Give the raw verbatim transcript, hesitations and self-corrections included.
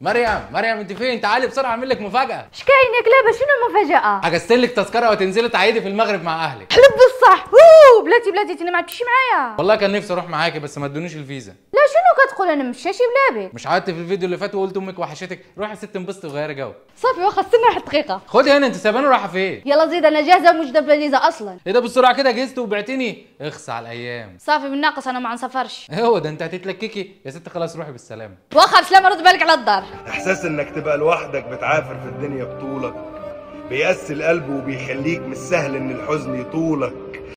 مريم مريم انت فين؟ تعالي بسرعه اعمل لك مفاجاه. ايش كاينك لابا؟ شنو المفاجاه؟ اجزت لك تذكره وتنزلي تعيدي في المغرب مع اهلك. حلف بالصح. اوه بلاتي بلاتي انا ما عدتش معايا. والله كان نفسي اروح معاكي بس ما ادونيش الفيزا. لا شنو كتقول؟ انا مشاشي بلابي. مش عادتي في الفيديو اللي فات وقلت امك وحشتك؟ روحي يا ست انبسطي وغيري جو. صافي واخا استنى واحد دقيقه. خدي هنا انت سابانه رايحه فين؟ يلا زيد انا جاهزه وموجوده بالفيزا اصلا. ايه ده بالسرعه كده جهزت وبعتني؟ اخس على الايام. صافي بالناقص انا ما نسافرش. هو ده انت هتتلككي يا ست. خلاص روحي بالسلامه. واخا بسلامه. رد بالك على الدار. احساس انك تبقى لوحدك بتعافر في الدنيا بطولك بيقسي القلب وبيخليك مش سهل ان الحزن يطولك.